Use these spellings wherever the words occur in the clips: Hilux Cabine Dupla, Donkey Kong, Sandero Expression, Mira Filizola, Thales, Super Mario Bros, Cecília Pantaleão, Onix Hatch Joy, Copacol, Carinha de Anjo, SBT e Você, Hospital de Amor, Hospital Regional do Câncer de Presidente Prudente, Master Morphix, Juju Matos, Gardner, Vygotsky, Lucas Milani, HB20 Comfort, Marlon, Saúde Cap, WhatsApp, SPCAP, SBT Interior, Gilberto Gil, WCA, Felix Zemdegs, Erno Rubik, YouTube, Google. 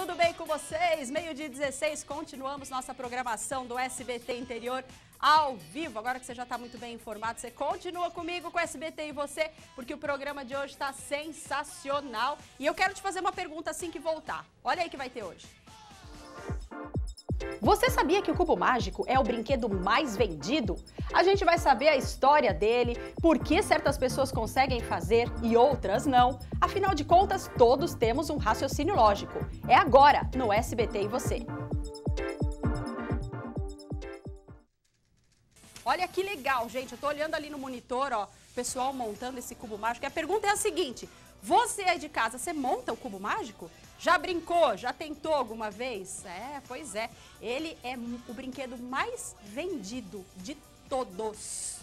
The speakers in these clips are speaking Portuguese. tudo bem com vocês? Meio-dia 16, continuamos nossa programação do SBT Interior ao vivo. Agora que você já está muito bem informado, você continua comigo com o SBT e Você, porque o programa de hoje está sensacional. E eu quero te fazer uma pergunta assim que voltar. Olha aí que vai ter hoje. Você sabia que o Cubo Mágico é o brinquedo mais vendido? A gente vai saber a história dele, por que certas pessoas conseguem fazer e outras não. Afinal de contas, todos temos um raciocínio lógico. É agora, no SBT e Você. Olha que legal, gente. Eu tô olhando ali no monitor, ó, o pessoal montando esse Cubo Mágico. E a pergunta é a seguinte: você aí de casa, você monta o Cubo Mágico? Já brincou? Já tentou alguma vez? É, pois é. Ele é o brinquedo mais vendido de todos.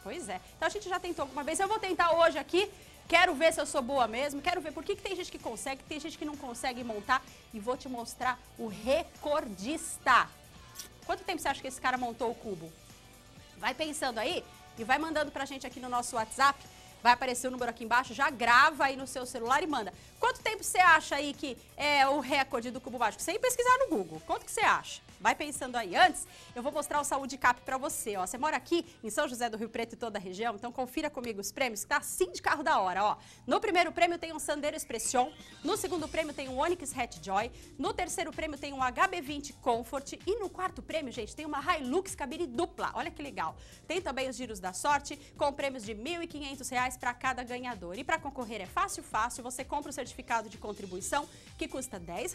Pois é. Então a gente já tentou alguma vez. Eu vou tentar hoje aqui. Quero ver se eu sou boa mesmo. Quero ver por que tem gente que consegue, tem gente que não consegue montar. E vou te mostrar o recordista. Quanto tempo você acha que esse cara montou o cubo? Vai pensando aí e vai mandando pra gente aqui no nosso WhatsApp. Vai aparecer o número aqui embaixo, já grava aí no seu celular e manda. Quanto tempo você acha aí que é o recorde do Cubo Mágico? Sem pesquisar no Google. Quanto que você acha? Vai pensando aí. Antes, eu vou mostrar o Saúde Cap pra você, ó. Você mora aqui em São José do Rio Preto e toda a região, então confira comigo os prêmios, que tá assim de carro da hora, ó. No primeiro prêmio tem um Sandero Expression, no segundo prêmio tem um Onix Hatch Joy, no terceiro prêmio tem um HB20 Comfort e no quarto prêmio, gente, tem uma Hilux Cabine Dupla. Olha que legal. Tem também os giros da sorte, com prêmios de R$ 1.500 para cada ganhador. E para concorrer é fácil, fácil. Você compra o certificado de contribuição, que custa R$ 10.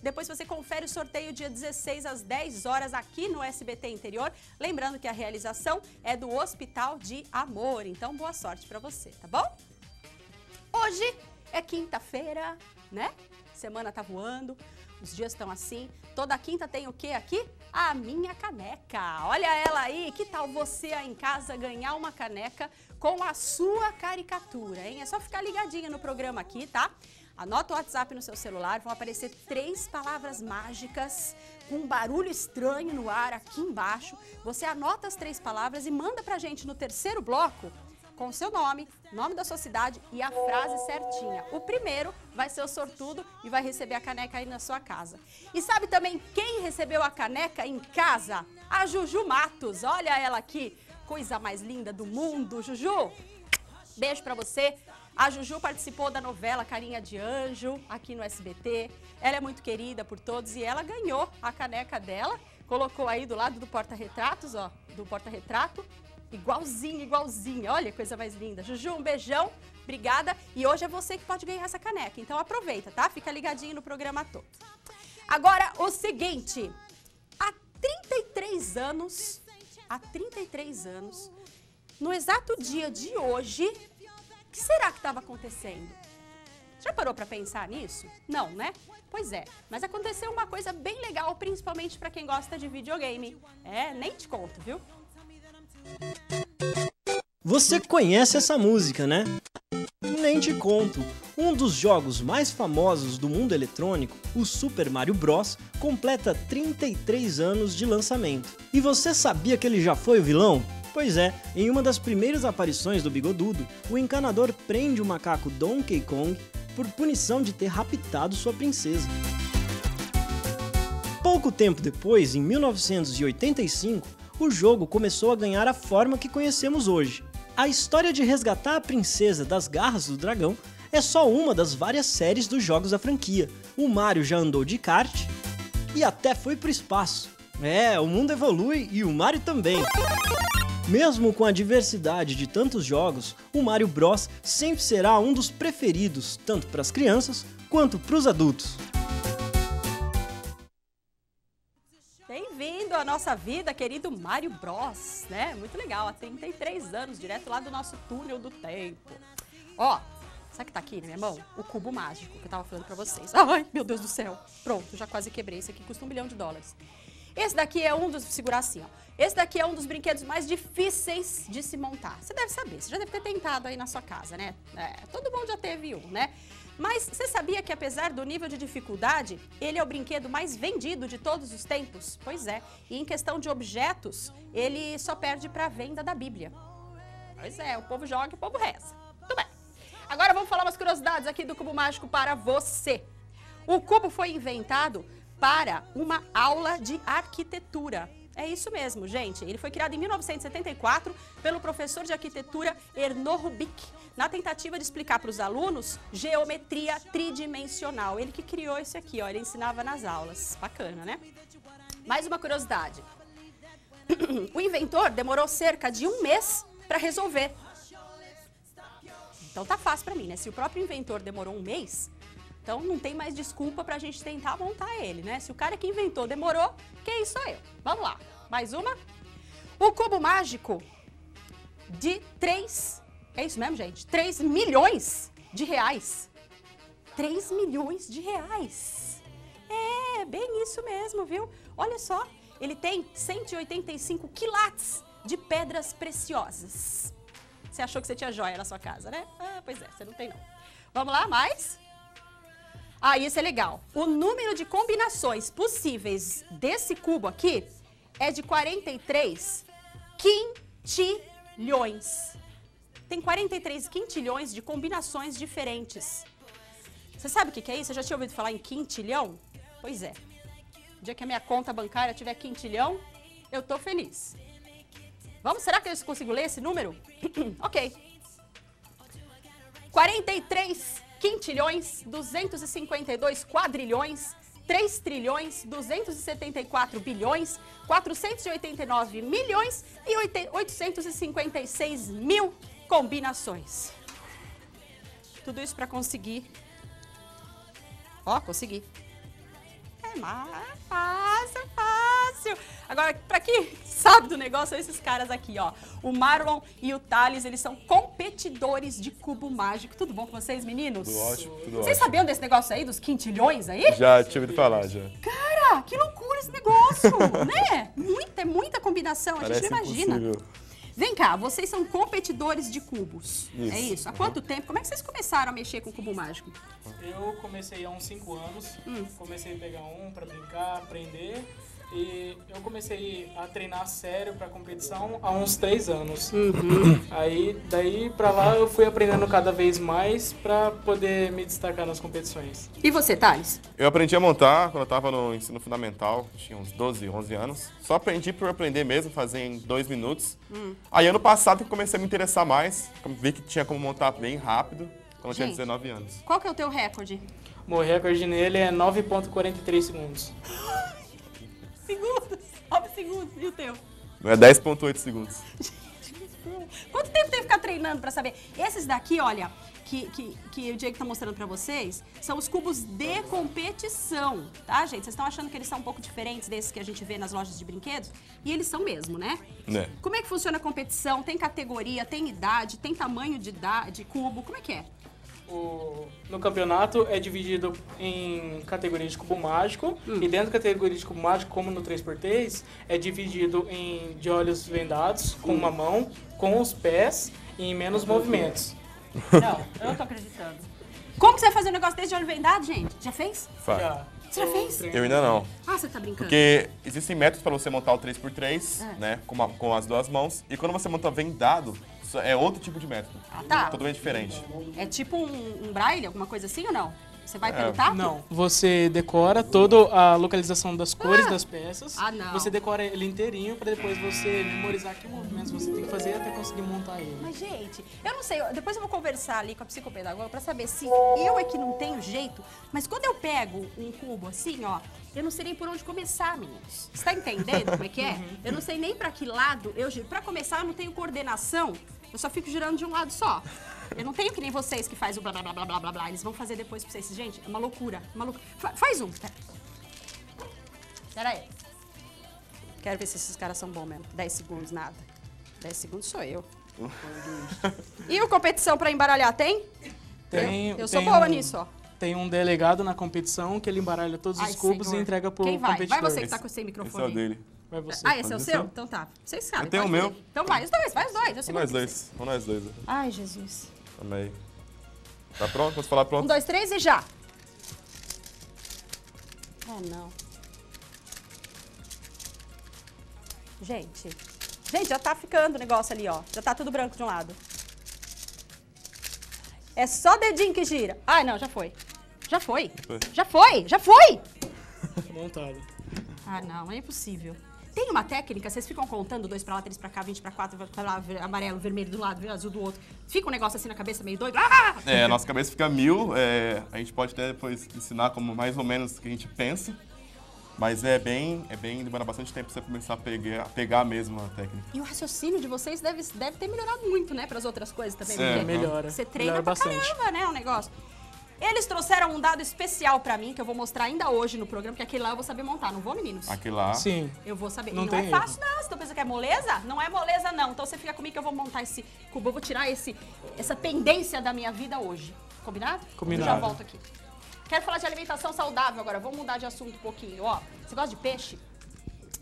Depois você confere o sorteio dia 16 às 10 horas aqui no SBT Interior. Lembrando que a realização é do Hospital de Amor. Então, boa sorte para você, tá bom? Hoje é quinta-feira, né? Semana tá voando, os dias estão assim. Toda quinta tem o quê aqui? A minha caneca. Olha ela aí. Que tal você aí em casa ganhar uma caneca com a sua caricatura, hein? É só ficar ligadinha no programa aqui, tá? Anota o WhatsApp no seu celular, vão aparecer 3 palavras mágicas com um barulho estranho no ar aqui embaixo. Você anota as 3 palavras e manda pra gente no terceiro bloco com o seu nome, nome da sua cidade e a frase certinha. O primeiro vai ser o sortudo e vai receber a caneca aí na sua casa. E sabe também quem recebeu a caneca em casa? A Juju Matos, olha ela aqui, coisa mais linda do mundo. Juju, beijo pra você. A Juju participou da novela Carinha de Anjo aqui no SBT. Ela é muito querida por todos e ela ganhou a caneca dela. Colocou aí do lado do porta-retratos, ó, do porta-retrato. Igualzinha, igualzinha. Olha, coisa mais linda. Juju, um beijão. Obrigada. E hoje é você que pode ganhar essa caneca. Então aproveita, tá? Fica ligadinho no programa todo. Agora, o seguinte. Há 33 anos, no exato dia de hoje, o que será que estava acontecendo? Já parou para pensar nisso? Não, né? Pois é, mas aconteceu uma coisa bem legal, principalmente para quem gosta de videogame. É, nem te conto, viu? Você conhece essa música, né? Nem te conto. Um dos jogos mais famosos do mundo eletrônico, o Super Mario Bros, completa 33 anos de lançamento. E você sabia que ele já foi o vilão? Pois é, em uma das primeiras aparições do Bigodudo, o encanador prende o macaco Donkey Kong por punição de ter raptado sua princesa. Pouco tempo depois, em 1985, o jogo começou a ganhar a forma que conhecemos hoje. A história de resgatar a princesa das garras do dragão é só uma das várias séries dos jogos da franquia. O Mario já andou de kart e até foi pro espaço. É, o mundo evolui e o Mario também. Mesmo com a diversidade de tantos jogos, o Mario Bros sempre será um dos preferidos, tanto para as crianças quanto para os adultos. Bem-vindo à nossa vida, querido Mario Bros, né? Muito legal, há 33 anos, direto lá do nosso túnel do tempo. Ó, sabe o que tá aqui na minha mão? O cubo mágico que eu tava falando pra vocês. Ai, meu Deus do céu. Pronto, já quase quebrei. Esse aqui custa $1 milhão. Esse daqui é um dos... Segurar assim, ó. Esse daqui é um dos brinquedos mais difíceis de se montar. Você deve saber, você já deve ter tentado aí na sua casa, né? É, todo mundo já teve um, né? Mas você sabia que apesar do nível de dificuldade, ele é o brinquedo mais vendido de todos os tempos? Pois é. E em questão de objetos, ele só perde para a venda da Bíblia. Pois é, o povo joga e o povo reza. Tudo bem. Agora vamos falar umas curiosidades aqui do Cubo Mágico para você. O cubo foi inventado para uma aula de arquitetura. É isso mesmo, gente. Ele foi criado em 1974 pelo professor de arquitetura Erno Rubik, na tentativa de explicar para os alunos geometria tridimensional. Ele que criou esse aqui, ó. Ele ensinava nas aulas. Bacana, né? Mais uma curiosidade. O inventor demorou cerca de um mês para resolver. Então tá fácil para mim, né? Se o próprio inventor demorou um mês, então não tem mais desculpa pra gente tentar montar ele, né? Se o cara que inventou demorou, quem sou eu? Vamos lá, mais uma. O cubo mágico de 3, é isso mesmo, gente? 3 milhões de reais. 3 milhões de reais. É, bem isso mesmo, viu? Olha só, ele tem 185 quilates de pedras preciosas. Você achou que você tinha joia na sua casa, né? Ah, pois é, você não tem não. Vamos lá, mais? Ah, isso é legal. O número de combinações possíveis desse cubo aqui é de 43 quintilhões. Tem 43 quintilhões de combinações diferentes. Você sabe o que é isso? Você já tinha ouvido falar em quintilhão? Pois é. O dia que a minha conta bancária tiver quintilhão, eu tô feliz. Vamos, será que eu consigo ler esse número? Ok. 43 quintilhões, 252 quadrilhões, 3 trilhões, 274 bilhões, 489 milhões e 856 mil combinações. Tudo isso para conseguir. Ó, consegui. É fácil, fácil. Agora, pra quem sabe do negócio, são esses caras aqui, ó. O Marlon e o Thales, eles são competidores de cubo mágico. Tudo bom com vocês, meninos? Tudo ótimo, tudo ótimo. Vocês sabiam desse negócio aí, dos quintilhões aí? Já tive de falar, já. Cara, que loucura esse negócio, né? É muita combinação, parece, a gente não imagina. Impossível. Vem cá, vocês são competidores de cubos, isso. É isso? Há quanto tempo? Como é que vocês começaram a mexer com o cubo mágico? Eu comecei há uns 5 anos, comecei a pegar um pra brincar, aprender, e eu comecei a treinar sério pra competição há uns 3 anos. Uhum. Aí, daí pra lá eu fui aprendendo cada vez mais pra poder me destacar nas competições. E você, Thales? Eu aprendi a montar quando eu tava no ensino fundamental, tinha uns 12, 11 anos. Só aprendi por aprender mesmo, fazer em 2 minutos. Aí ano passado eu comecei a me interessar mais, vi que tinha como montar bem rápido, quando eu tinha 19 anos. Qual que é o teu recorde? Meu recorde nele é 9,43 segundos. Segundos? 9 segundos, e o teu? É 10,8 segundos. Quanto tempo tem que ficar treinando pra saber? Esses daqui, olha, que o Diego tá mostrando pra vocês, são os cubos de competição, tá, gente? Vocês estão achando que eles são um pouco diferentes desses que a gente vê nas lojas de brinquedos? E eles são mesmo, né? É. Como é que funciona a competição? Tem categoria, tem idade, tem tamanho de cubo, como é que é? No campeonato é dividido em categorias de cubo mágico, e dentro da categoria de cubo mágico, como no 3x3, é dividido em de olhos vendados, com uma mão, com os pés e em menos movimentos. Não, eu não tô acreditando. Como que você vai fazer um negócio desse de olho vendado, gente? Já fez? Já. Você já fez? Eu ainda não. Ah, você tá brincando. Porque existem métodos para você montar o 3x3, né, com as duas mãos, e quando você monta vendado, é outro tipo de método. Ah, tá. Totalmente diferente. É tipo um braille, alguma coisa assim ou não? Você vai pelo tato? Não. Você decora toda a localização das cores das peças. Ah, não. Você decora ele inteirinho pra depois você memorizar que movimentos você tem que fazer até conseguir montar ele. Mas, gente, eu não sei. Depois eu vou conversar ali com a psicopedagoga pra saber se eu é que não tenho jeito. Mas quando eu pego um cubo assim, ó, eu não sei nem por onde começar, meninos. Você tá entendendo como é que é? Eu não sei nem pra que lado eu giro. Pra começar, eu não tenho coordenação. Eu só fico girando de um lado só. Eu não tenho que nem vocês que fazem o blá, blá, blá, blá, blá, blá. Eles vão fazer depois pra vocês. Gente, é uma loucura. Faz um. Pera aí. Quero ver se esses caras são bons mesmo. 10 segundos, nada. 10 segundos sou eu. E o competição pra embaralhar tem? Tem. Eu sou boa nisso, ó. Tem um delegado na competição que ele embaralha todos os cubos e entrega pro competidor. Vai você que tá com sem microfone. Esse é o dele. Ah, esse é o seu? Então tá. Vocês sabem. Eu tenho o meu. Então vai os dois. Vamos nós dois. Ai, Jesus. Amei. Tá pronto? Posso falar pronto? 1, 2, 3 e já. Ah, não. Gente, já tá ficando o negócio ali, ó. Já tá tudo branco de um lado. É só dedinho que gira. Ai, não, já foi. Já foi. Já foi. Já foi. Montado. Ah, não. É impossível. Tem uma técnica, vocês ficam contando 2 pra lá, 3 pra cá, 20 pra 4, amarelo, vermelho do lado, azul do outro. Fica um negócio assim na cabeça meio doido. Ah! É, a nossa cabeça fica 1000. É, a gente pode até depois ensinar como mais ou menos que a gente pensa. Mas demora bastante tempo pra você começar a pegar mesmo a técnica. E o raciocínio de vocês deve ter melhorado muito, né? Pras outras coisas também. É, melhora. Você treina pra caramba, né? O negócio. Eles trouxeram um dado especial pra mim, que eu vou mostrar ainda hoje no programa, porque aquele lá eu vou saber montar, não vou, meninos? Aquele lá? Sim. Eu vou saber. Não é fácil, não. Você tá pensando que é moleza? Não é moleza, não. Então você fica comigo que eu vou montar esse cubo, eu vou tirar essa pendência da minha vida hoje. Combinado? Combinado. Eu já volto aqui. Quero falar de alimentação saudável agora, vamos mudar de assunto um pouquinho, ó. Você gosta de peixe?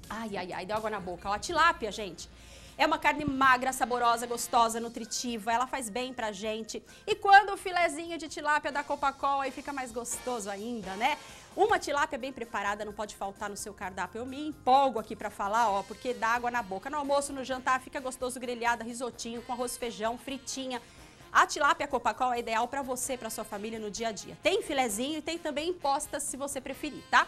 Ai, ai, ai, deu água na boca. Ó, a tilápia, gente. É uma carne magra, saborosa, gostosa, nutritiva. Ela faz bem pra gente. E quando o filezinho de tilápia da Copacol, aí fica mais gostoso ainda, né? Uma tilápia bem preparada não pode faltar no seu cardápio. Eu me empolgo aqui pra falar, ó, porque dá água na boca. No almoço, no jantar, fica gostoso grelhada, risotinho, com arroz, feijão, fritinha. A tilápia Copacol é ideal pra você, pra sua família no dia a dia. Tem filezinho e tem também postas, se você preferir, tá?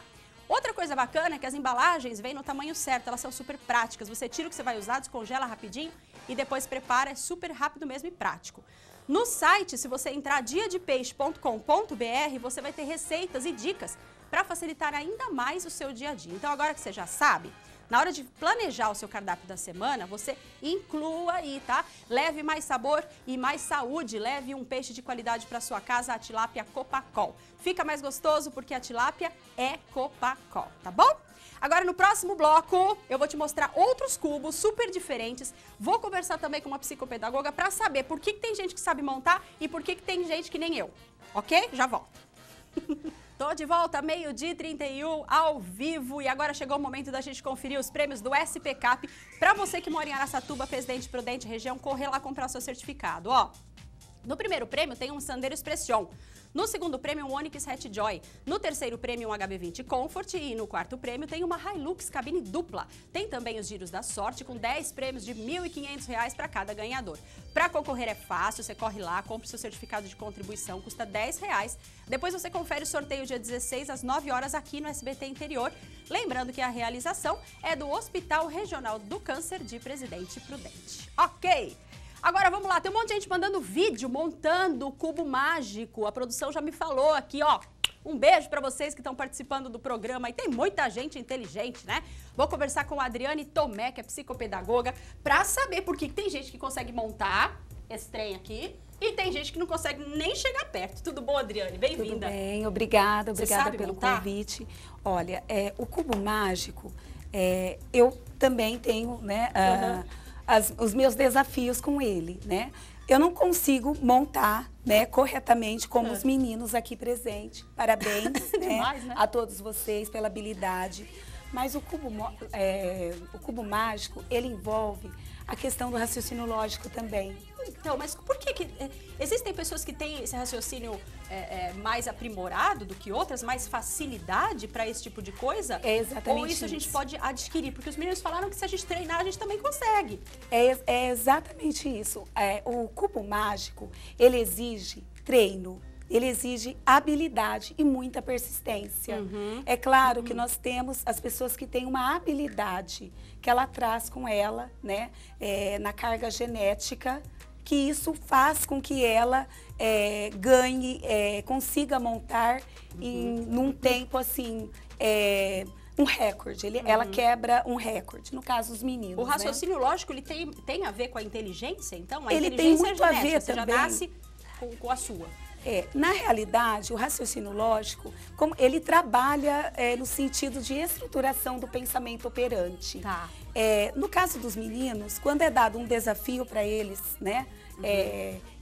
Outra coisa bacana é que as embalagens vêm no tamanho certo, elas são super práticas. Você tira o que você vai usar, descongela rapidinho e depois prepara, é super rápido mesmo e prático. No site, se você entrar diadepeixe.com.br, você vai ter receitas e dicas para facilitar ainda mais o seu dia a dia. Então agora que você já sabe, na hora de planejar o seu cardápio da semana, você inclua aí, tá? Leve mais sabor e mais saúde, leve um peixe de qualidade para sua casa, a tilápia Copacol. Fica mais gostoso porque a tilápia é Copacol, tá bom? Agora no próximo bloco eu vou te mostrar outros cubos super diferentes. Vou conversar também com uma psicopedagoga para saber por que tem gente que sabe montar e por que tem gente que nem eu, ok? Já volto. Tô de volta, meio-dia e 31, ao vivo. E agora chegou o momento da gente conferir os prêmios do SPCAP. Pra você que mora em Araçatuba, Presidente Prudente, região, correr lá comprar seu certificado, ó. No primeiro prêmio tem um Sandero Expression. No segundo prêmio, um Onix Hatch Joy. No terceiro prêmio, um HB20 Comfort. E no quarto prêmio tem uma Hilux Cabine Dupla. Tem também os giros da sorte, com 10 prêmios de R$ 1.500 para cada ganhador. Para concorrer é fácil, você corre lá, compra o seu certificado de contribuição, custa R$ 10. Depois você confere o sorteio dia 16, às 9 horas, aqui no SBT Interior. Lembrando que a realização é do Hospital Regional do Câncer de Presidente Prudente. Ok! Agora, vamos lá, tem um monte de gente mandando vídeo, montando o cubo mágico. A produção já me falou aqui, ó. Um beijo pra vocês que estão participando do programa. E tem muita gente inteligente, né? Vou conversar com a Adriane Tomé, que é psicopedagoga, pra saber por que tem gente que consegue montar esse trem aqui e tem gente que não consegue nem chegar perto. Tudo bom, Adriane? Bem-vinda. Tudo bem, obrigada. Obrigada pelo convite. Olha, o cubo mágico, eu também tenho, né... os meus desafios com ele, né? Eu não consigo montar, né, corretamente como os meninos aqui presentes. Parabéns, demais, né? A todos vocês pela habilidade. Mas o cubo mágico, ele envolve a questão do raciocínio lógico também. Então, mas por que existem pessoas que têm esse raciocínio mais aprimorado do que outras, mais facilidade para esse tipo de coisa? É exatamente. Ou isso a gente pode adquirir? Porque os meninos falaram que se a gente treinar, a gente também consegue. É exatamente isso. O cubo mágico, ele exige treino, ele exige habilidade e muita persistência. É claro que nós temos as pessoas que têm uma habilidade que ela traz com ela, né, na carga genética, que isso faz com que ela ganhe, consiga montar num tempo assim, um recorde. Ela quebra um recorde, no caso os meninos. O raciocínio lógico, ele tem a ver com a inteligência, então? A ele tem muito a ver também. Já nasce com a sua. Na realidade, o raciocínio lógico, ele trabalha no sentido de estruturação do pensamento operante. Tá. No caso dos meninos, quando é dado um desafio para eles, né,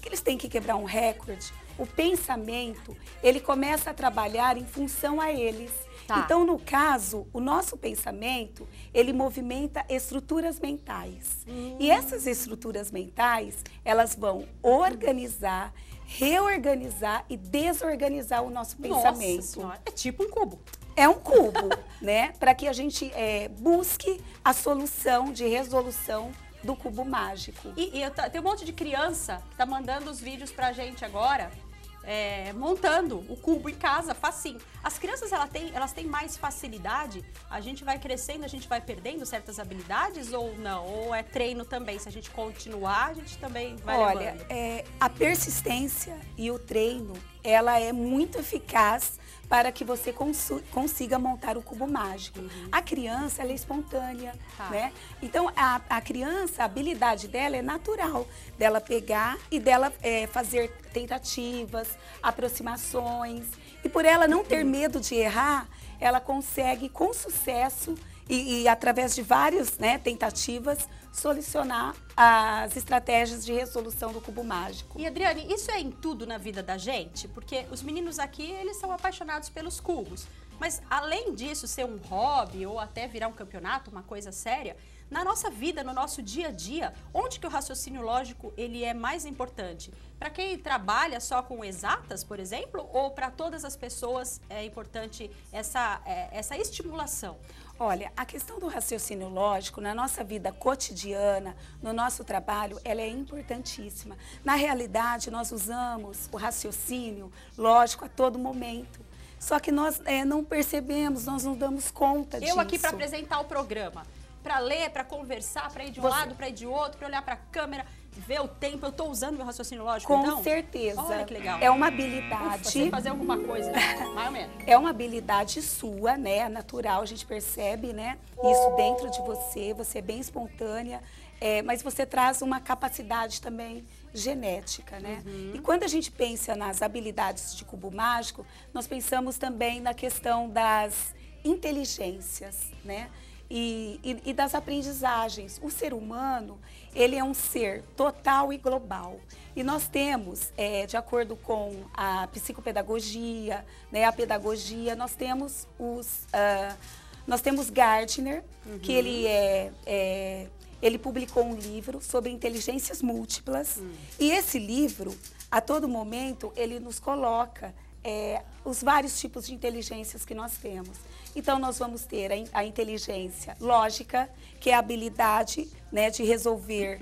que eles têm que quebrar um recorde, o pensamento, ele começa a trabalhar em função a eles. Tá. Então, no caso, o nosso pensamento, ele movimenta estruturas mentais. E essas estruturas mentais, elas vão organizar, reorganizar e desorganizar o nosso pensamento. Nossa Senhora, é tipo um cubo. É um cubo, né? Para que a gente busque a solução de resolução do cubo mágico. E tem um monte de criança que tá mandando os vídeos pra gente agora. montando o cubo em casa, facinho. As crianças elas têm mais facilidade? A gente vai crescendo, a gente vai perdendo certas habilidades ou não? Ou é treino também? Se a gente continuar, a gente também vai levando. Olha, a persistência e o treino, ela é muito eficaz para que você consiga montar o cubo mágico. Uhum. A criança, ela é espontânea, né? Então, a criança, a habilidade dela é natural, dela pegar e dela fazer tentativas, aproximações. E por ela não ter medo de errar, ela consegue, com sucesso, e através de várias tentativas, solucionar as estratégias de resolução do cubo mágico. E, Adriane, isso é em tudo na vida da gente? Porque os meninos aqui, eles são apaixonados pelos cubos. Mas, além disso, ser um hobby ou até virar um campeonato, uma coisa séria, na nossa vida, no nosso dia a dia, onde que o raciocínio lógico, ele é mais importante? Para quem trabalha só com exatas, por exemplo, ou para todas as pessoas é importante essa estimulação? Olha, a questão do raciocínio lógico na nossa vida cotidiana, no nosso trabalho, ela é importantíssima. Na realidade, nós usamos o raciocínio lógico a todo momento. Só que nós não percebemos, nós não damos conta disso. Eu aqui para apresentar o programa, para ler, para conversar, para ir de um lado, para ir de outro, para olhar para a câmera, ver o tempo, eu estou usando meu raciocínio lógico, então? Com certeza. Olha que legal. É uma habilidade... Ufa, você fazer alguma coisa, mais ou menos. É uma habilidade sua, né, natural, a gente percebe, né, isso dentro de você, você é bem espontânea, mas você traz uma capacidade também genética, né? Uhum. E quando a gente pensa nas habilidades de cubo mágico, nós pensamos também na questão das inteligências, né? E das aprendizagens. O ser humano, ele é um ser total e global. E nós temos, de acordo com a psicopedagogia, né, a pedagogia, nós temos Gardner, uhum, que ele ele publicou um livro sobre inteligências múltiplas. E esse livro, a todo momento, ele nos coloca os vários tipos de inteligências que nós temos. Então, nós vamos ter a inteligência lógica, que é a habilidade, né, de resolver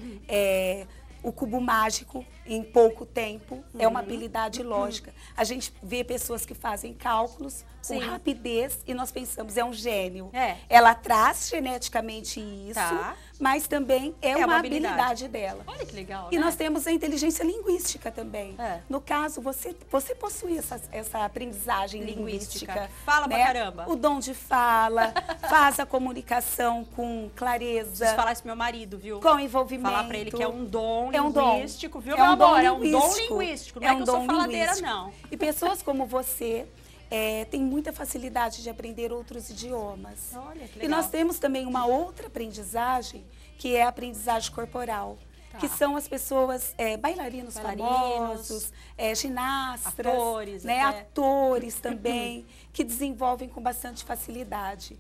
o cubo mágico em pouco tempo. É uma habilidade lógica. A gente vê pessoas que fazem cálculos com rapidez e nós pensamos, é um gênio. Ela traz geneticamente isso, mas também é uma habilidade dela. Olha que legal, né? E nós temos a inteligência linguística também. No caso, você possui essa aprendizagem linguística. Fala pra caramba. O dom de fala, faz a comunicação com clareza. Preciso falar isso pro meu marido, viu? Com envolvimento. Falar pra ele que é um dom linguístico. Viu, meu amor? É um dom linguístico, não é que eu sou faladeira, não. E pessoas como você têm muita facilidade de aprender outros idiomas. Olha, que legal. E nós temos também uma outra aprendizagem, que é a aprendizagem corporal. Que são as pessoas, bailarinos famosos, ginastas, atores, né, atores também, que desenvolvem com bastante facilidade.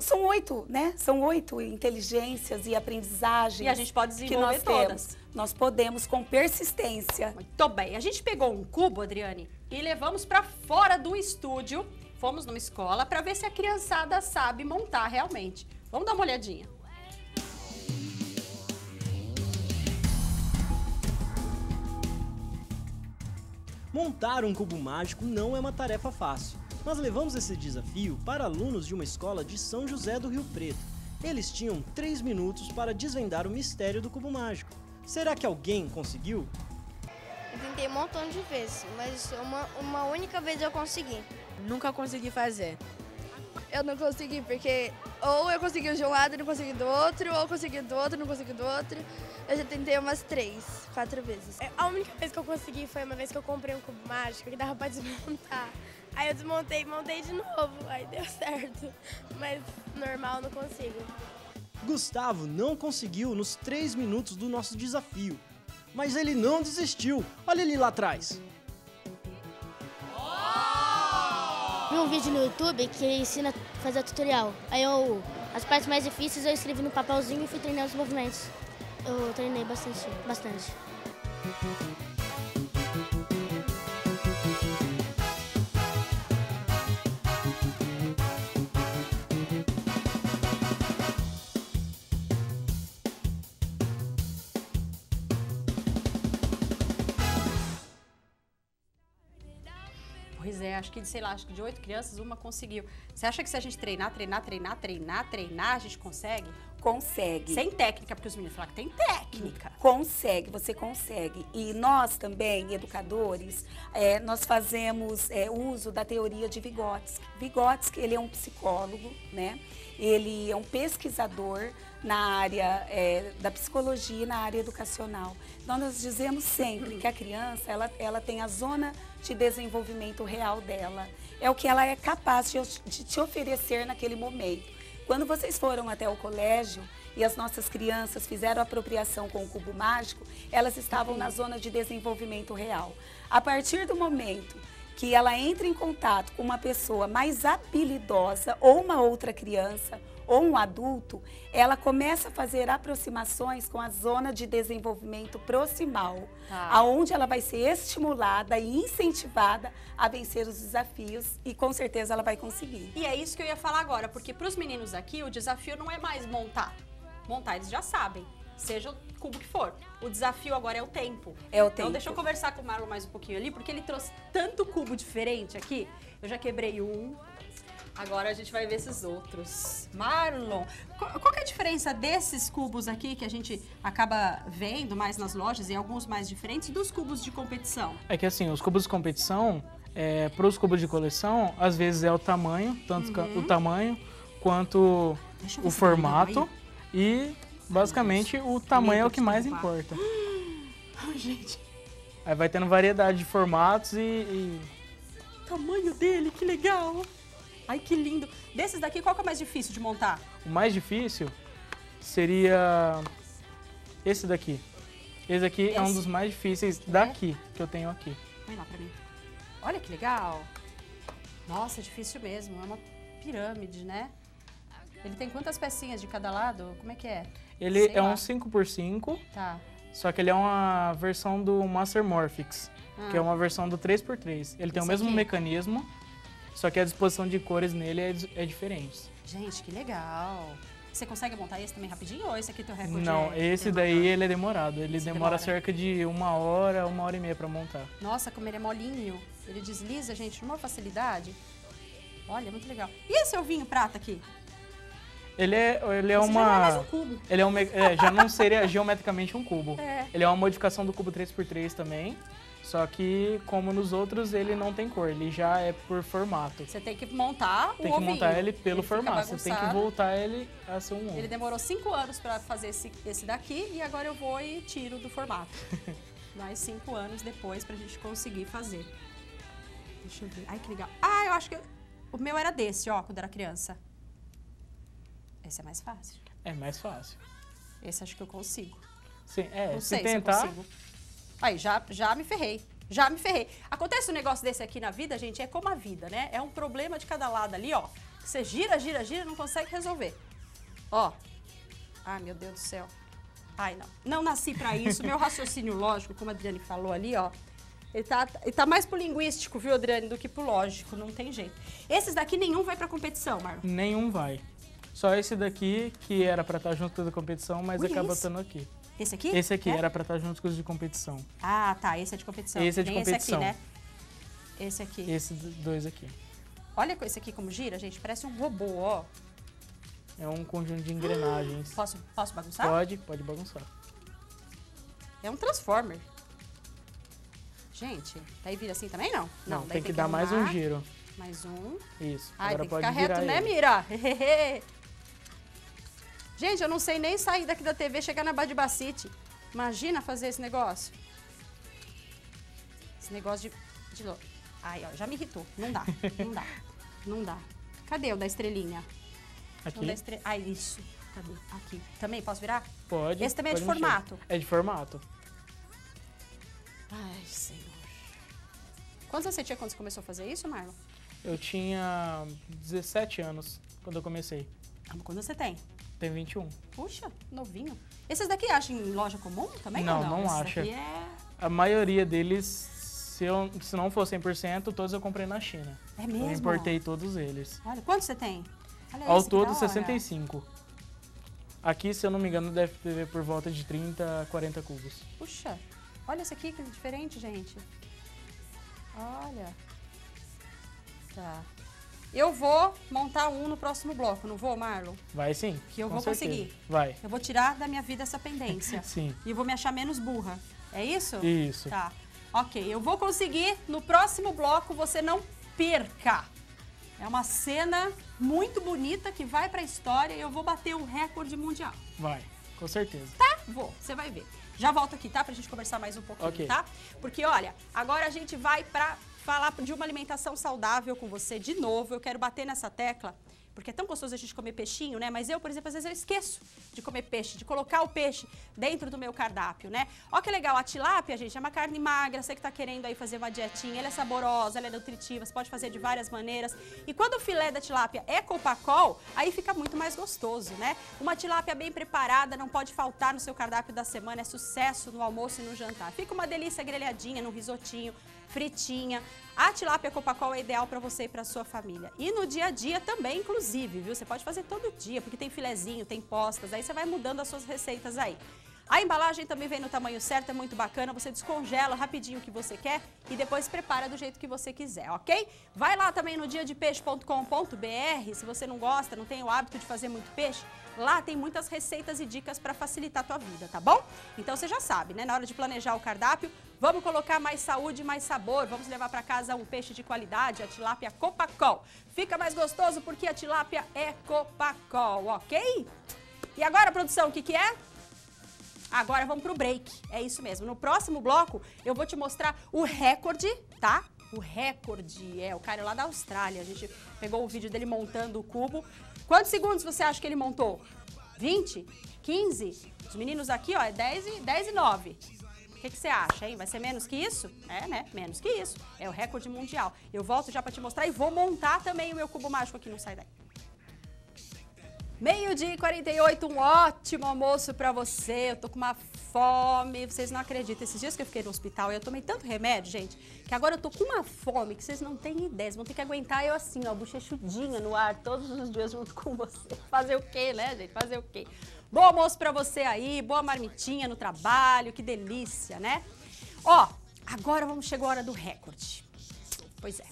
São 8, né? São 8 inteligências e aprendizagens e a gente pode desenvolver todas. Nós podemos com persistência. Muito bem. A gente pegou um cubo, Adriane, e levamos para fora do estúdio. Fomos numa escola para ver se a criançada sabe montar realmente. Vamos dar uma olhadinha. Montar um cubo mágico não é uma tarefa fácil, mas levamos esse desafio para alunos de uma escola de São José do Rio Preto. Eles tinham 3 minutos para desvendar o mistério do cubo mágico. Será que alguém conseguiu? Eu tentei um montão de vezes, mas uma única vez eu consegui. Nunca consegui fazer. Eu não consegui, porque ou eu consegui de um lado e não consegui do outro, ou eu consegui do outro e não consegui do outro. Eu já tentei umas 3, 4 vezes. A única vez que eu consegui foi uma vez que eu comprei um cubo mágico que dava pra desmontar. Aí eu desmontei e montei de novo, aí deu certo. Mas normal, não consigo. Gustavo não conseguiu nos 3 minutos do nosso desafio, mas ele não desistiu. Olha ele lá atrás. Vi um vídeo no YouTube que ensina a fazer tutorial. Aí as partes mais difíceis eu escrevi no papelzinho e fui treinando os movimentos. Eu treinei bastante. acho que, sei lá, acho que de 8 crianças, uma conseguiu. Você acha que se a gente treinar, a gente consegue? Consegue. Sem técnica, porque os meninos falam que tem técnica. Consegue, você consegue. E nós também, educadores, nós fazemos uso da teoria de Vygotsky. Vygotsky, ele é um psicólogo, né? Ele é um pesquisador na área da psicologia e na área educacional. Então, nós dizemos sempre que a criança, ela tem a zona de desenvolvimento real dela. É o que ela é capaz de te oferecer naquele momento. Quando vocês foram até o colégio e as nossas crianças fizeram apropriação com o Cubo Mágico, elas estavam na zona de desenvolvimento real. A partir do momento que ela entra em contato com uma pessoa mais habilidosa, ou uma outra criança, ou um adulto, ela começa a fazer aproximações com a zona de desenvolvimento proximal, aonde ela vai ser estimulada e incentivada a vencer os desafios, e com certeza ela vai conseguir. E é isso que eu ia falar agora, porque para os meninos aqui o desafio não é mais montar. Montar eles já sabem, seja o cubo que for. O desafio agora é o tempo. É o tempo. Então deixa eu conversar com o Marlon mais um pouquinho ali, porque ele trouxe tanto cubo diferente aqui. Eu já quebrei um. Agora a gente vai ver esses outros. Marlon, qual que é a diferença desses cubos aqui que a gente acaba vendo mais nas lojas e alguns mais diferentes dos cubos de competição? É que assim, os cubos de competição, para os cubos de coleção, às vezes é o tamanho, tanto o tamanho quanto o formato. E basicamente o tamanho é o que mais importa. Ai, gente. Aí vai tendo variedade de formatos e... O tamanho dele, que legal! Ai, que lindo! Desses daqui, qual que é o mais difícil de montar? O mais difícil seria esse daqui. Esse daqui é um dos mais difíceis daqui, que eu tenho aqui. Vai lá pra mim. Olha que legal! Nossa, é difícil mesmo. É uma pirâmide, né? Ele tem quantas pecinhas de cada lado? Como é que é? Ele é um 5x5, só que ele é uma versão do Master Morphix, que é uma versão do 3x3. Ele tem o mesmo mecanismo, só que a disposição de cores nele é diferente. Gente, que legal! Você consegue montar esse também rapidinho ou esse aqui teu recorde? Não, esse daí ele é demorado. Ele demora cerca de 1 hora, 1 hora e meia pra montar. Nossa, como ele é molinho. Ele desliza, gente, numa facilidade. Olha, muito legal. E esse ovinho prata aqui? Ele é uma... Já não é mais um cubo. Ele é já não seria geometricamente um cubo. Ele é uma modificação do cubo 3x3 também. Só que, como nos outros, ele não tem cor, ele já é por formato. Você tem que montar o ovinho. Tem que montar ele pelo formato, você tem que voltar ele a ser um ovo. Ele demorou 5 anos para fazer esse daqui e agora eu vou e tiro do formato. Mais 5 anos depois pra gente conseguir fazer. Deixa eu ver. Ai, que legal. Ah, eu acho que o meu era desse, ó, quando era criança. Esse é mais fácil. É mais fácil. Esse acho que eu consigo. Sim, não sei se tentar... eu consigo. Aí, já me ferrei, Acontece um negócio desse aqui na vida, gente, é como a vida, né? É um problema de cada lado ali, ó. Você gira, gira, gira, não consegue resolver. Ó. Ai, meu Deus do céu. Ai, não. Não nasci pra isso. Meu raciocínio lógico, como a Adriane falou ali, ó, ele tá mais pro linguístico, viu, Adriane, do que pro lógico. Não tem jeito. Esses daqui nenhum vai pra competição, Marlon? Nenhum vai. Só esse daqui, que era pra estar junto da competição, mas acaba estando aqui. Esse aqui? Esse aqui era pra estar junto com os de competição. Ah, tá. Esse é de competição. Esse é de competição. Esse aqui, né? Esse aqui. Esses dois aqui. Olha esse aqui como gira, gente. Parece um robô, ó. É um conjunto de engrenagens. Posso bagunçar? Pode bagunçar. É um transformer. Gente, daí vira assim também, não? Não, daí tem que dar mais um giro. Mais um. Isso. Ai, agora pode ficar reto, né, Mira? Gente, eu não sei nem sair daqui da TV, chegar na Badibacite. Imagina fazer esse negócio. Esse negócio de... Ai, ó, já me irritou. Não dá, não dá, não dá. Cadê o da estrelinha? Aqui. O da estrel... Ah, isso. Cadê? Aqui. Também posso virar? Pode. Esse também é de formato? É de formato. Ai, Senhor. Quantos você tinha quando você começou a fazer isso, Marlon? Eu tinha 17 anos quando eu comecei. Quando você tem? Tem 21. Puxa, novinho. Esses daqui acham em loja comum também? Não, não acha. A maioria deles, se não for 100%, todos eu comprei na China. É mesmo? Eu importei todos eles. Olha, quantos você tem? Olha ao todo, 65. Aqui, se eu não me engano, deve ter por volta de 30, 40 cubos. Puxa, olha esse aqui que é diferente, gente. Olha. Tá. Eu vou montar um no próximo bloco, não vou, Marlon? Vai sim. Que eu vou conseguir. Vai. Eu vou tirar da minha vida essa pendência. Sim. E eu vou me achar menos burra. É isso? Isso. Tá. Ok, eu vou conseguir. No próximo bloco, você não perca. É uma cena muito bonita que vai pra história e eu vou bater um recorde mundial. Vai, com certeza. Tá? Vou, você vai ver. Já volto aqui, tá? Pra gente conversar mais um pouquinho, okay, tá? Porque, olha, agora a gente vai pra falar de uma alimentação saudável com você de novo. Eu quero bater nessa tecla, porque é tão gostoso a gente comer peixinho, né? Mas eu, por exemplo, às vezes eu esqueço de comer peixe, de colocar o peixe dentro do meu cardápio, né? Ó que legal, a tilápia, gente, é uma carne magra, você que tá querendo aí fazer uma dietinha, ela é saborosa, ela é nutritiva, você pode fazer de várias maneiras. E quando o filé da tilápia é Copacol, aí fica muito mais gostoso, né? Uma tilápia bem preparada, não pode faltar no seu cardápio da semana, é sucesso no almoço e no jantar. Fica uma delícia grelhadinha, no risotinho, fritinha. A tilápia Copacol é ideal para você e para sua família. E no dia a dia também, inclusive, viu? Você pode fazer todo dia, porque tem filezinho, tem postas, aí você vai mudando as suas receitas aí. A embalagem também vem no tamanho certo, é muito bacana, você descongela rapidinho o que você quer e depois prepara do jeito que você quiser, ok? Vai lá também no diadepeixe.com.br, se você não gosta, não tem o hábito de fazer muito peixe, lá tem muitas receitas e dicas para facilitar a tua vida, tá bom? Então você já sabe, né? Na hora de planejar o cardápio, vamos colocar mais saúde, mais sabor, vamos levar para casa um peixe de qualidade, a tilápia Copacol. Fica mais gostoso porque a tilápia é Copacol, ok? E agora, produção, o que que é? Agora vamos pro break, é isso mesmo. No próximo bloco eu vou te mostrar o recorde, tá? O recorde, é o cara lá da Austrália, a gente pegou o vídeo dele montando o cubo. Quantos segundos você acha que ele montou? 20? 15? Os meninos aqui, ó, é 10 e 9. O que que você acha, hein? Vai ser menos que isso? É, né? Menos que isso. É o recorde mundial. Eu volto já pra te mostrar e vou montar também o meu cubo mágico aqui, não sai daí. Meio-dia e 48, um ótimo almoço pra você, eu tô com uma fome, vocês não acreditam, esses dias que eu fiquei no hospital, eu tomei tanto remédio, gente, que agora eu tô com uma fome que vocês não têm ideia, vocês vão ter que aguentar eu assim, ó, bochechudinha no ar, todos os dias junto com você, fazer o quê, né, gente, fazer o quê? Bom almoço pra você aí, boa marmitinha no trabalho, que delícia, né? Ó, agora chegou a hora do recorde, pois é,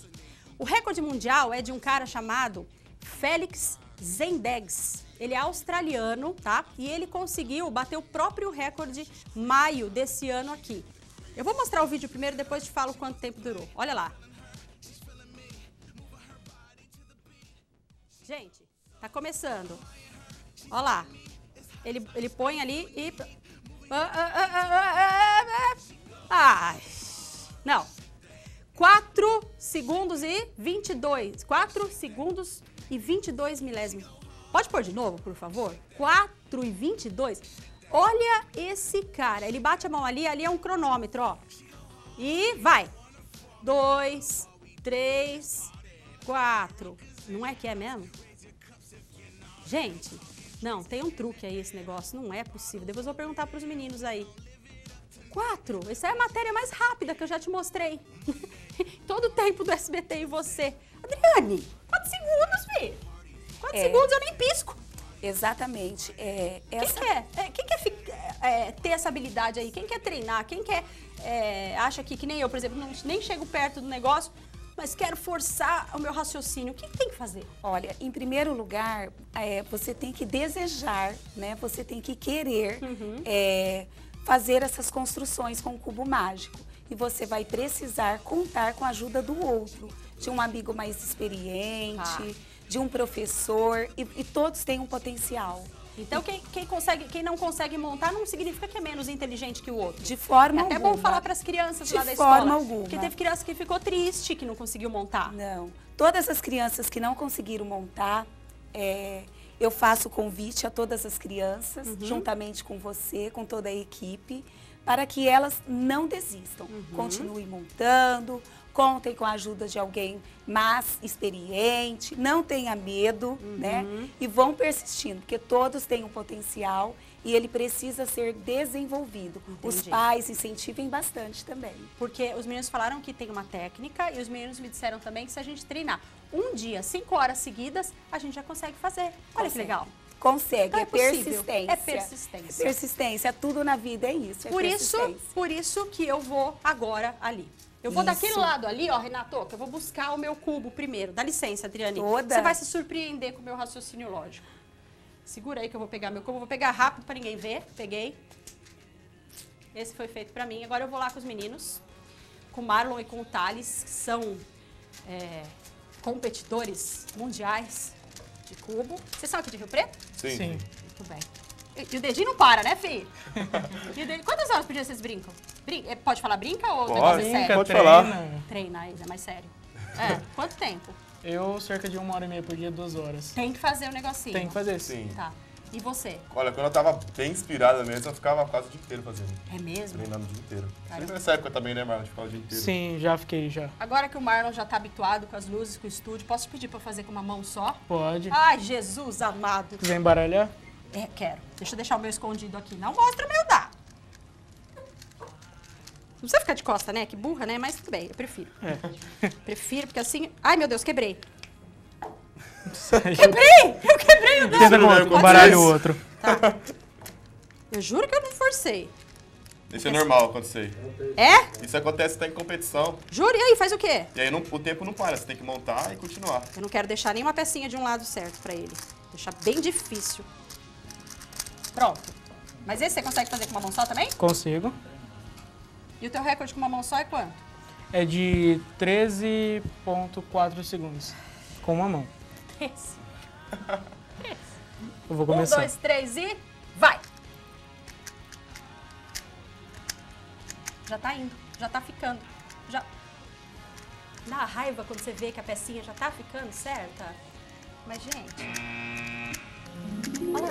o recorde mundial é de um cara chamado Felix Zemdegs, ele é australiano, tá? E ele conseguiu bater o próprio recorde maio desse ano aqui. Eu vou mostrar o vídeo primeiro, depois te falo quanto tempo durou. Olha lá. Gente, tá começando. Olha lá. Ele põe ali e... Ai, não. 4 segundos e 22. 4 segundos e 22 milésimos. Pode pôr de novo, por favor? 4 e 22. Olha esse cara. Ele bate a mão ali, ali é um cronômetro, ó. E vai. 2, 3, 4. Não é que é mesmo? Gente, não, tem um truque aí esse negócio. Não é possível. Depois eu vou perguntar pros meninos aí. 4. Essa é a matéria mais rápida que eu já te mostrei. Todo o tempo do SBT e Você. Adriane, 4 segundos, filho. 4 segundos eu nem pisco. Exatamente. Quem quer ter essa habilidade aí? Quem quer treinar? Quem quer... acha que nem eu, por exemplo, nem chego perto do negócio, mas quero forçar o meu raciocínio. O que tem que fazer? Olha, em primeiro lugar, você tem que desejar, né? Você tem que querer fazer essas construções com o cubo mágico. E você vai precisar contar com a ajuda do outro, de um amigo mais experiente, de um professor, e todos têm um potencial. Então quem não consegue montar não significa que é menos inteligente que o outro. De forma alguma. É até bom falar para as crianças lá da escola. De forma alguma. Porque teve criança que ficou triste, que não conseguiu montar. Não. Todas as crianças que não conseguiram montar, eu faço convite a todas as crianças, juntamente com você, com toda a equipe, para que elas não desistam. Continuem montando, contem com a ajuda de alguém mais experiente, não tenha medo, né? E vão persistindo, porque todos têm um potencial e ele precisa ser desenvolvido. Entendi. Os pais incentivem bastante também. Porque os meninos falaram que tem uma técnica e os meninos me disseram também que se a gente treinar um dia, 5 horas seguidas, a gente já consegue fazer. Olha que legal. Consegue, então é persistência. É persistência. Persistência, tudo na vida é isso. Por isso que eu vou agora ali. Eu vou daquele lado ali, ó, Renato, que eu vou buscar o meu cubo primeiro. Dá licença, Adriane. Você vai se surpreender com o meu raciocínio lógico. Segura aí que eu vou pegar meu cubo. Vou pegar rápido pra ninguém ver. Peguei. Esse foi feito pra mim. Agora eu vou lá com os meninos. Com o Marlon e com o Thales, que são competidores mundiais de cubo. Vocês são aqui de Rio Preto? Sim. Sim. Muito bem. E o dedinho não para, né, Fih? Quantas horas por dia vocês brincam? Pode falar brinca ou o negócio é sério? Pode falar. Treina, aí é mais sério. É, quanto tempo? Eu, cerca de 1h30 por dia, 2 horas. Tem que fazer o negocinho. Tem que fazer, sim. Tá. E você? Olha, quando eu tava bem inspirada mesmo, eu ficava quase o dia inteiro fazendo. É mesmo? Treinando o dia inteiro. Você nessa época também, né, Marlon? Ficava o dia inteiro. Sim, já fiquei, já. Agora que o Marlon já tá habituado com as luzes, com o estúdio, posso pedir pra fazer com uma mão só? Pode. Ai, Jesus amado. Vem embaralhar? É, quero. Deixa eu deixar o meu escondido aqui. Não mostra o meu dado. Não precisa ficar de costa, né? Que burra, né? Mas tudo bem, eu prefiro. É. Prefiro, porque assim... Ai, meu Deus, quebrei. Quebrei! Eu quebrei o dano. Com baralho o outro. Tá. Eu juro que eu não forcei. Isso é normal acontecer. É? Isso acontece até em competição. Juro? E aí, faz o quê? E aí não, o tempo não para, você tem que montar e continuar. Eu não quero deixar nenhuma pecinha de um lado certo pra ele. Deixar bem difícil. Pronto. Mas esse você consegue fazer com uma mão só também? Consigo. E o teu recorde com uma mão só é quanto? É de 13,4 segundos. Com uma mão. 13. Eu vou começar. 1, 2, 3 e... vai! Já tá indo. Já tá ficando. Já... dá raiva quando você vê que a pecinha já tá ficando certa. Mas, gente...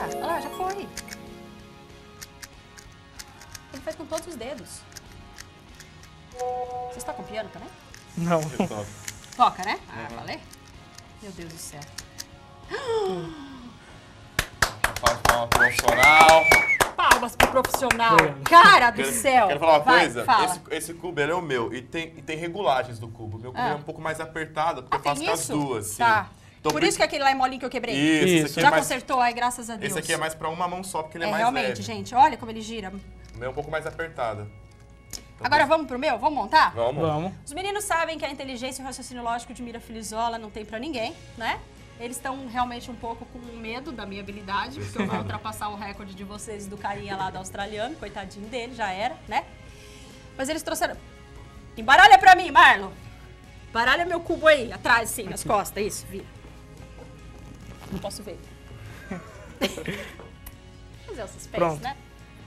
olha lá, já foi. Ele faz com todos os dedos. Vocês tocam piano também? Não. Eu toco. Toca, né? Ah, uhum. Falei. Meu Deus do céu. Palmas pro profissional. Palmas pro profissional. Cara do céu. Quero falar uma coisa. Fala. Esse cubo ele é o meu. E tem regulagens do cubo. Meu cubo é um pouco mais apertado, porque eu faço com as duas. Tá. Sim. Então, por isso que aquele lá é molinho que eu quebrei. Isso. Já consertou, ai, graças a Deus. Esse aqui é mais pra uma mão só, porque ele é mais leve. Realmente, gente. Olha como ele gira. O meu é um pouco mais apertado. Agora vamos pro meu? Vamos montar? Vamos. Os meninos sabem que a inteligência e o raciocínio lógico de Mira Filizola não tem pra ninguém, né? Eles estão realmente um pouco com medo da minha habilidade, porque eu vou ultrapassar o recorde de vocês do carinha lá do australiano, coitadinho dele, já era, né? Mas eles trouxeram... embaralha pra mim, Marlon! Embaralha meu cubo aí, atrás assim, nas costas, isso, vira. Não posso ver. Fazer o suspense, né?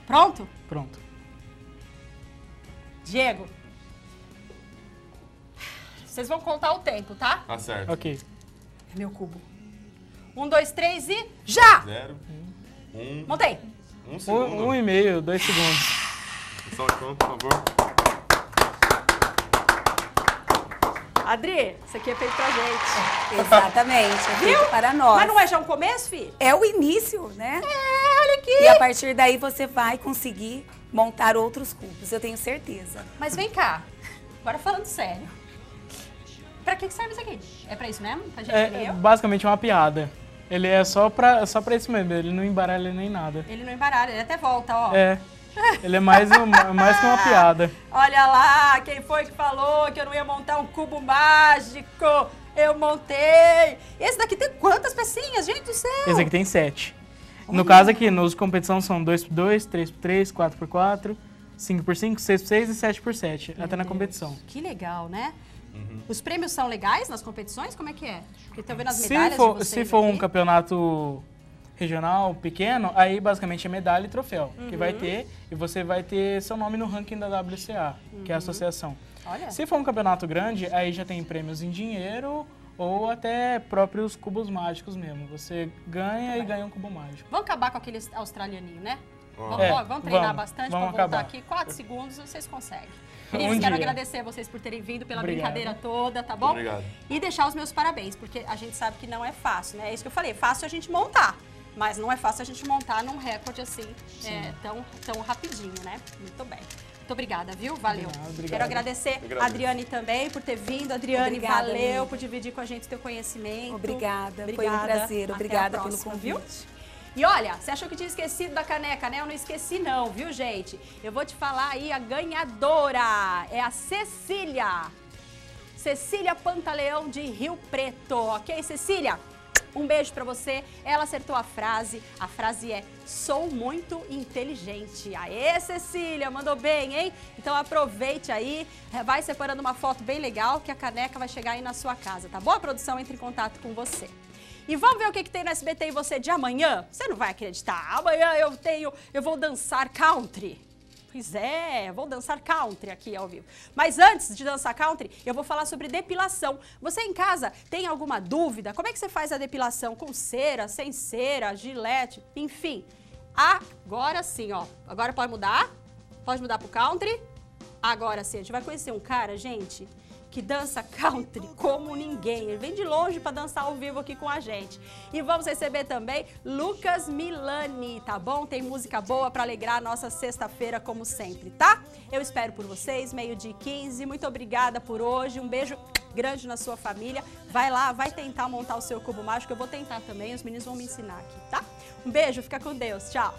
Pronto? Pronto. Diego, vocês vão contar o tempo, tá? Tá certo. Ok. É meu cubo. 1, 2, 3 e já! 0, 1... Montei. 1 segundo. 1,5, 2 segundos. Pessoal, então, por favor. Adri, isso aqui é feito pra gente. Exatamente. É feito para nós. Mas não é já um começo, filho? É o início, né? É, olha aqui. E a partir daí você vai conseguir... montar outros cubos, eu tenho certeza. Mas vem cá, agora falando sério. Pra que serve isso aqui? É pra isso mesmo? Pra gente é basicamente uma piada. Ele é só pra isso mesmo, ele não embaralha nem nada. Ele não embaralha, ele até volta, ó. É, ele é mais que uma piada. Olha lá, quem foi que falou que eu não ia montar um cubo mágico? Eu montei! Esse daqui tem quantas pecinhas, gente do céu? Esse aqui tem 7. No caso aqui, nos competição são 2x2, 3x3, 4x4, 5x5, 6x6 e 7x7, até na competição. Que legal, né? Uhum. Os prêmios são legais nas competições? Como é que é? Porque estão vendo as medalhas de vocês Se for aqui? Um campeonato regional pequeno, aí basicamente é medalha e troféu, que vai ter, e você vai ter seu nome no ranking da WCA, que é a associação. Olha. Se for um campeonato grande, aí já tem prêmios em dinheiro... ou até próprios cubos mágicos mesmo. Você ganha e ganha um cubo mágico. Vamos acabar com aquele australianinho, né? Vamos treinar bastante para voltar aqui. 4 segundos, vocês conseguem. Meninos, quero agradecer a vocês por terem vindo, pela brincadeira toda, tá bom? Obrigado. E deixar os meus parabéns, porque a gente sabe que não é fácil, né? É isso que eu falei, fácil a gente montar. Mas não é fácil a gente montar num recorde assim, tão rapidinho, né? Muito bem. Muito obrigada, viu? Valeu. Obrigado. Quero agradecer a Adriane também por ter vindo. Adriane, obrigada, valeu por dividir com a gente o teu conhecimento. Obrigada. Foi um prazer. Obrigada pelo convite. E olha, você achou que tinha esquecido da caneca, né? Eu não esqueci não, viu, gente? Eu vou te falar aí, a ganhadora é a Cecília. Cecília Pantaleão, de Rio Preto, ok, Cecília? Um beijo pra você. Ela acertou a frase é: sou muito inteligente. Aê, Cecília, mandou bem, hein? Então aproveite aí, vai separando uma foto bem legal que a caneca vai chegar aí na sua casa, tá bom? A produção entra em contato com você. E vamos ver o que tem no SBT e Você de amanhã? Você não vai acreditar, amanhã eu vou dançar country. Pois é, vou dançar country aqui ao vivo. Mas antes de dançar country, eu vou falar sobre depilação. Você em casa tem alguma dúvida? Como é que você faz a depilação? Com cera, sem cera, gilete, enfim. Agora sim, ó. Agora pode mudar? Pode mudar pro country? Agora sim. A gente vai conhecer um cara, gente, que dança country como ninguém. Ele vem de longe para dançar ao vivo aqui com a gente. E vamos receber também Lucas Milani, tá bom? Tem música boa para alegrar a nossa sexta-feira, como sempre, tá? Eu espero por vocês, 12h15. Muito obrigada por hoje. Um beijo grande na sua família. Vai lá, vai tentar montar o seu cubo mágico. Eu vou tentar também, os meninos vão me ensinar aqui, tá? Um beijo, fica com Deus. Tchau.